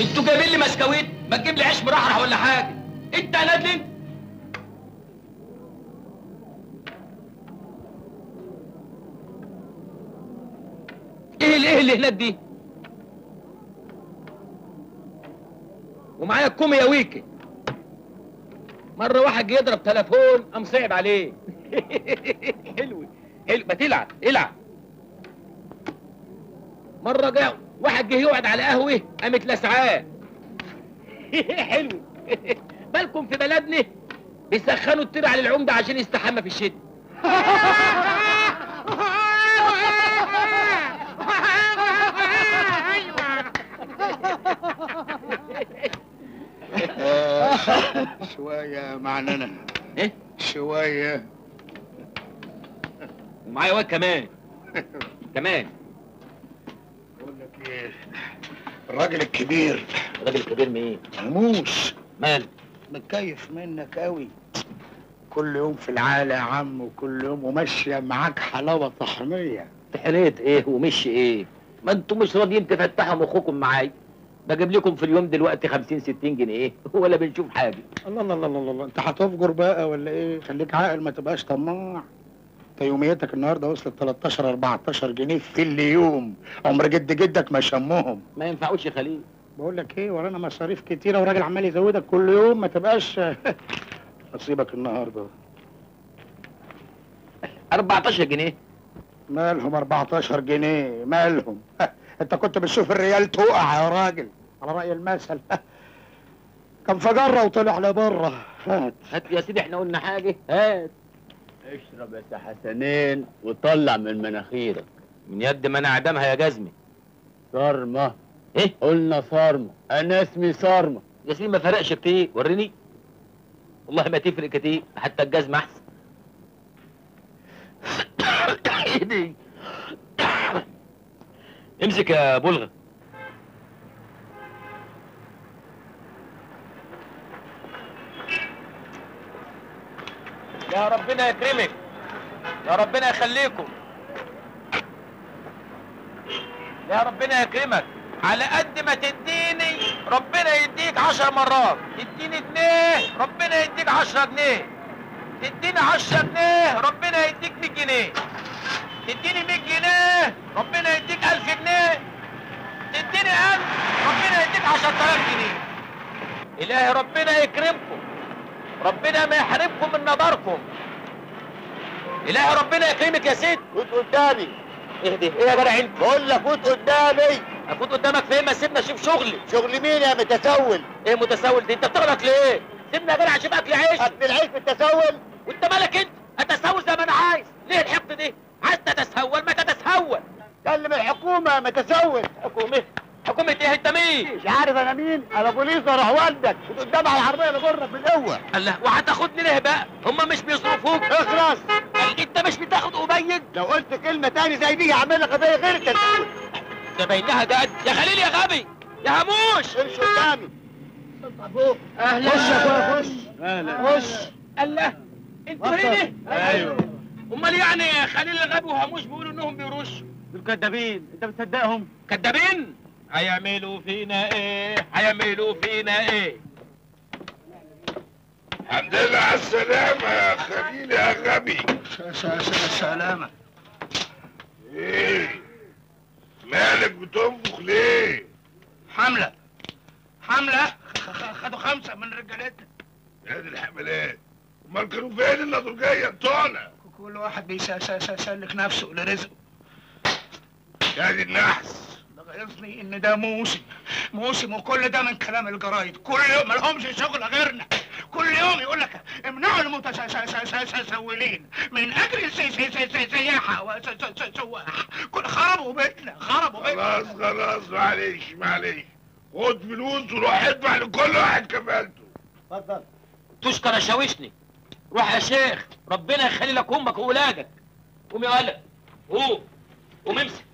انتوا جايبين لي مسكويت؟ ما تجيب لي عيش مرحرح ولا حاجه. انت يا نادل ايه اللي هناك دي؟ ومعايا الكومي يا ويكي. مره واحد جه يضرب تليفون قام صعب عليه. حلو حلو، ما تلعب العب. مره جه واحد جه يقعد على قهوه قامت لسعاه. حلو. بالكم في بلدنا بيسخنوا الطير على العمده عشان يستحمى في الشتاء. شويه معنانا ايه؟ شويه. ومعايا واد كمان. كمان بقول لك ايه، الراجل الكبير. الراجل الكبير مين؟ هاموش. مال متكيف منك قوي، كل يوم في العالة يا عم، وكل يوم وماشيه معاك حلاوه طحنيه. تحريت ايه ومشي ايه؟ ما انتم مش راضيين تفتحوا مخكم معايا. بجيب لكم في اليوم دلوقتي 50 60 جنيه ولا بنشوف حاجه. الله الله الله الله الله، انت هتفجر بقى ولا ايه؟ خليك عاقل ما تبقاش طماع. انت يوميتك النهارده وصلت 13 14 جنيه في اليوم، عمر جدك ما شمهم. ما ينفعوش يا خليل. بقول لك ايه، ورانا مصاريف كتيره وراجل عمال يزودك كل يوم، ما تبقاش نصيبك النهارده. 14 جنيه مالهم؟ 14 جنيه مالهم؟ انت كنت بتشوف الريال تقع يا راجل على رأي المثل. كان فجرة وطلع لبره. هات هات يا سيدي، احنا قلنا حاجة. هات اشرب يا حسنين وطلع من مناخيرك من يد ما انا عدمها يا جزمة. صارمة ايه؟ قلنا صارمة، انا اسمي صارمة يا سيدي. ما فرقش كتير، وريني والله ما تفرق كتير، حتى الجزمة احسن. امسك يا بلغة. يا ربنا يكرمك، يا ربنا يخليكم، يا ربنا يكرمك. على قد ما تديني ربنا يديك 10 مرات. تديني جنيه ربنا يديك 10 جنيه. تديني 10 جنيه ربنا يديك 100 جنيه. تديني 100 جنيه ربنا يديك 1000 جنيه. تديني 1000 ربنا يديك 10000 جنيه. إلهي ربنا يكرمكم، ربنا ما يحرمكم من نظركم. إلهي ربنا يكرمك يا سيدي. فوت قدامي. اهدي ايه يا جدع انت؟ بقول لك فوت قدامي. افوت قدامك فين؟ ما سيبنا اشوف شغلي. شغل مين يا متسول؟ ايه متسول دي؟ انت بتغلط ليه؟ سيبنا يا جدع اشوف اكل عيش. اكل العيش بالتسول؟ وانت مالك انت؟ اتسول زي ما انا عايز. ليه الحقد دي؟ عايز تتسول ما تتسول. كلم الحكومه ما تسول. حكومه؟ حكومه ايه؟ انت مين؟ مش عارف انا مين؟ انا بوليس اروح والدك قدام على العربيه بجرك بالقوه. الله، وهتاخدني ليه بقى؟ هم مش بيصرفوك؟ اخلص. انت مش بتاخد قبيل؟ لو قلت كلمه تاني زي دي هعمل لك قضيه غير التسول. ده باينها جد يا خليل يا غبي يا هاموش. امشي قدامي. اطلع فوق. اهلا. خش يا اخويا خش. اهلا. خش. الله، انتوا هنا؟ ايوه. امال يعني خليل الغبي وهاموش بيقولوا انهم بيرشوا؟ دول كدابين، انت بتصدقهم؟ كدابين؟ هيعملوا فينا ايه؟ هيعملوا فينا ايه؟ الحمد لله على السلامة يا خليل يا غبي. سلامة. ايه؟ مالك بتنفخ ليه؟ حملة. حملة؟ خدوا 5 من رجالتنا. يا دي الحملات. امال كانوا فين النضرجية بتوعنا؟ كل واحد بيسلك نفسه لرزقه. يا دي النحس. ده غيظني ان ده موسم موسم، وكل ده من كلام الجرايد. كل يوم مالهمش شغل غيرنا، كل يوم يقول لك امنعوا المتسولين من اجل السياحه والسواح. كل خربوا بيتنا، خربوا بيتنا. خلاص معلش معلش، خد فلوس وروح ادفع لكل واحد كفالته. اتفضل. تشكر يا شاوشني. روح يا شيخ، ربنا يخلي لك امك واولادك. قوم يا ولد، قوم قوم امسك.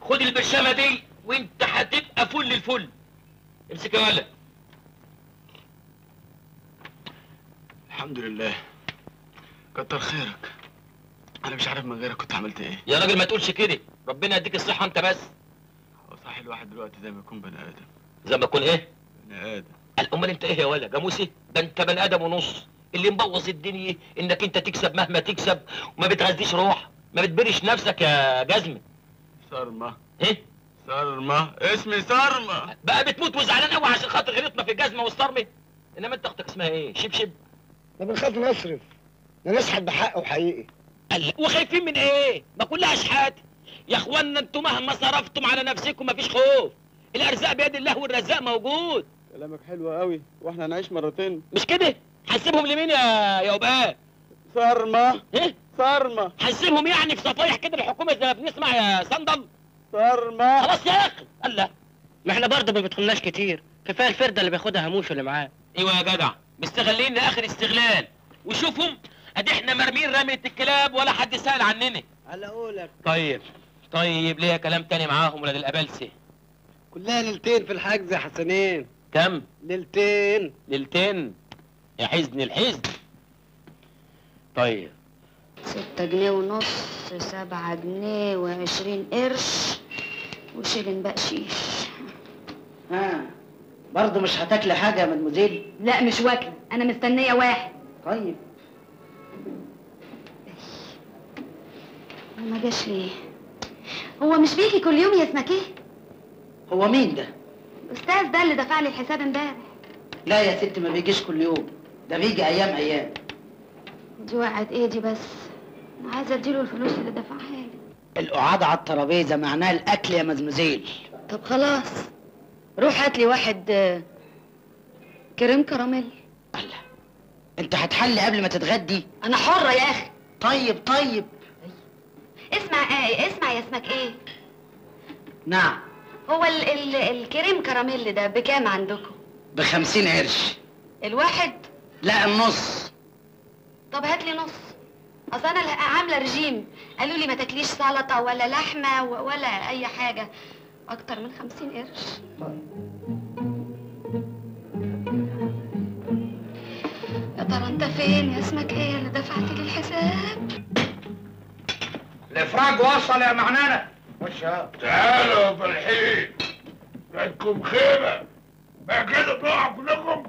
خد البرشامه دي وانت هتبقى فل الفل. امسك يا ولد. الحمد لله، كتر خيرك. انا مش عارف من غيرك كنت عملت ايه. يا راجل ما تقولش كده، ربنا يديك الصحه انت بس. هو صح الواحد دلوقتي زي ما يكون بني ادم. زي ما اكون ايه؟ بني ادم. امال انت ايه يا ولا جاموسي؟ ده انت بني ادم ونص. اللي مبوظ الدنيا انك انت تكسب مهما تكسب وما بتغذيش روح، ما بتبرش نفسك يا جزمه. صرمه. ايه؟ صرمه، اسمي صرمه. بقى بتموت وزعلان قوي عشان خاطر غلطنا في الجزمه والصرمه؟ انما انت اختك اسمها ايه؟ شبشب. ده بنخاف نصرف، ده نشحت بحق وحقيقي. قال وخايفين من ايه؟ ما كلها شحات. يا اخوانا انتم مهما صرفتم على نفسكم مفيش خوف. الارزاق بيد الله والرزاق موجود. كلامك حلو قوي، واحنا هنعيش مرتين؟ مش كده؟ حسبهم لمين يا وباء؟ صرمه. ايه؟ صرمه. حسبهم يعني في صفايح كده الحكومه زي ما بنسمع يا صندل؟ صرمه. خلاص يا اخي. الله، ما احنا برضه ما بيدخلناش كتير، كفايه الفرده اللي بياخدها هاموش واللي معاه. ايوه يا جدع، مستغليننا اخر استغلال، وشوفهم ادي احنا مرمين رميه الكلاب ولا حد سأل عننا. على قولك. طيب ليه كلام تاني معاهم ولاد الابلسه؟ كلها ليلتين في الحجز يا حسنين. كم؟ ليلتين. ليلتين؟ يا حزن الحزن. طيب 6 جنيه ونص، 7 جنيه و20 قرش، وشيلن بقشيش. ها برضه مش هتاكلي حاجه يا مدموزيل؟ لا مش واكله، انا مستنيه واحد. طيب ما جاش ليه؟ هو مش بيجي كل يوم يا اسمك ايه؟ هو مين ده؟ الاستاذ ده اللي دفع لي الحساب امبارح. لا يا ست ما بيجيش كل يوم، ده بيجي ايام ايام. دي وقعت ايه دي بس؟ انا عايزه اديله الفلوس اللي دفعها لي. القعاد على الترابيزه معناها الاكل يا مزمزيل. طب خلاص روح هات لي واحد كريم كراميل. الله، انت هتحلي قبل ما تتغدي؟ انا حره يا اخي. طيب اسمع ايه، اسمع يا اسمك ايه؟ نعم. هو ال الكريم كراميل ده بكام عندكم؟ ب50 قرش. الواحد؟ لا النص. طب هات لي نص، اصل انا عامله رجيم، قالوا لي ما تاكليش سلطه ولا لحمه ولا اي حاجه اكتر من 50 قرش. يا ترى انت فين يا اسمك ايه اللي دفعت لي الحساب؟ الافراج وصل يا معنانه. خش يا تعالوا بالحين، بدكم خيبه بقى كده تقعوا كلكم.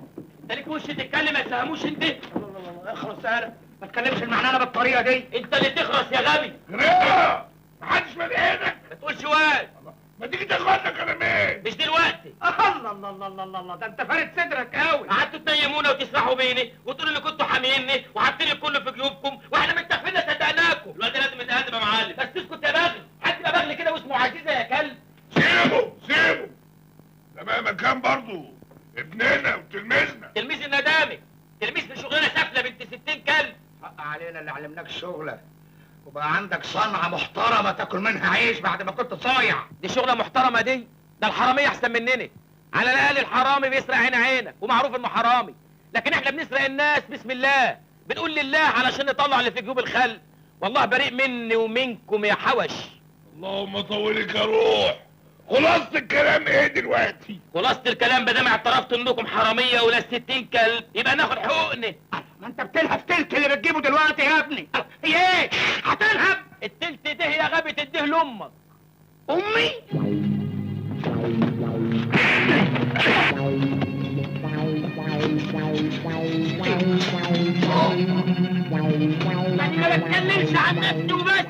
انت وش تتكلم يا سهاموش انت؟ اخرس انا، ما تكلمش المعنانه بالطريقه دي. انت اللي تخرس يا غبي. غريبه، محدش مد ايدك. ما تقولش واد، ما تيجي تاخد لك كلامين. مش دلوقتي. الله الله الله الله الله، ده انت فارد صدرك قوي. قعدتوا تنيمونا وتسرحوا بيني وتقولوا ان كنتوا حاميني وحاطين الكل في جيوبكم واحنا متفقين صدقناكم. الواد لازم يتهدم يا معلم. بس اسكت يا بغل، حد يبقى بغل كده واسمه عزيزه يا كلب. سيبه، ده بقى مكان برضه ابننا وتلميذنا. تلميذ الندامي، تلميذ في شغلانه سافله بنت 60 كلب. حق علينا اللي علمناك شغله وبقى عندك صنعه محترمه تاكل منها عيش بعد ما كنت صايع. دي شغله محترمه دي؟ ده الحراميه احسن مننا. على الاقل الحرامي بيسرق عين عينك ومعروف انه حرامي، لكن احنا بنسرق الناس بسم الله، بنقول لله علشان نطلع اللي في جيوب الخلق. والله بريء مني ومنكم يا حوش. اللهم طولك يا روح. خلاصة الكلام ايه دلوقتي؟ خلاصة الكلام بدام اعترفت انكم حرامية ولا 60 كلب يبقى ناخد حقوقنا. ما انت بتلهب تلت اللي بتجيبه دلوقتي يا ابني. هي ايه؟ هتلهب؟ التلت ده يا غبي تديه لامك. امي؟ انا ما بتكلمش عن نفسي وبس،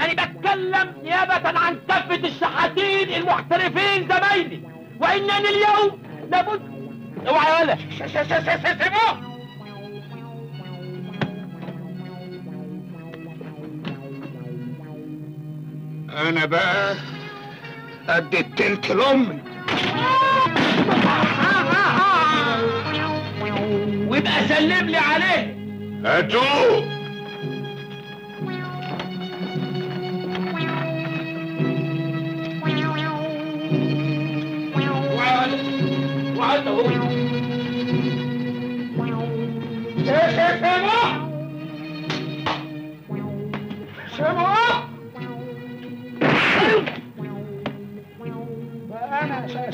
انا بتكلم نيابة عن كافة الشحاتين المحترفين زمايلي، وانني اليوم لابد. اوعى يا ولا، سيبوه. انا بقى قد التلت لامي. ويبقى سلم لي عليه. هاتوه. وعد اهو. سامع انا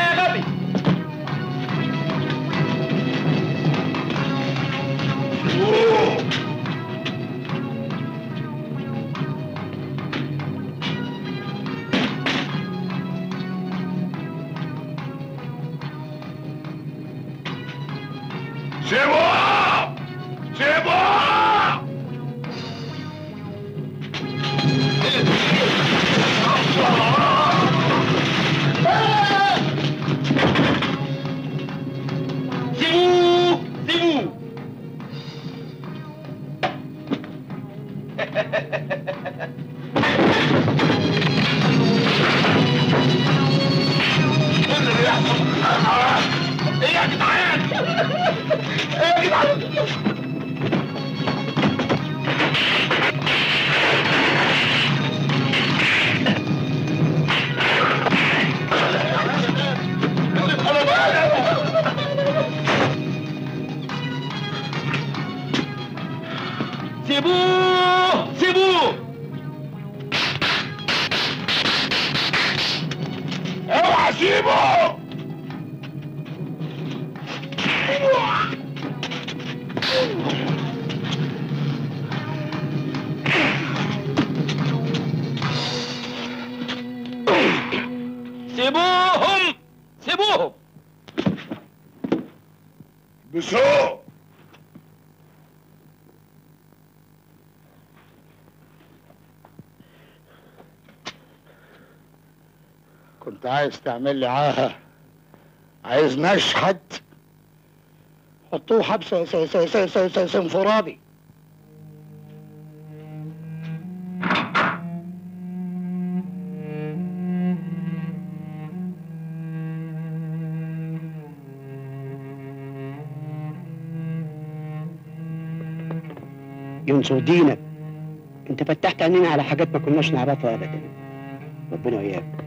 يا غبي. ايه يا جدعان؟ ايه يا جدعان؟ سيبوه سيبوه، اوعى سيبوه. سيبوهم سيبوهم، بسوء كنت عايز تعمل لي عاهه، عايز نشحت حطوه حبس انفرادي. ينصر دينك، انت فتحت عينينا على حاجات ما كناش نعرفها ابدا. ربنا وياك.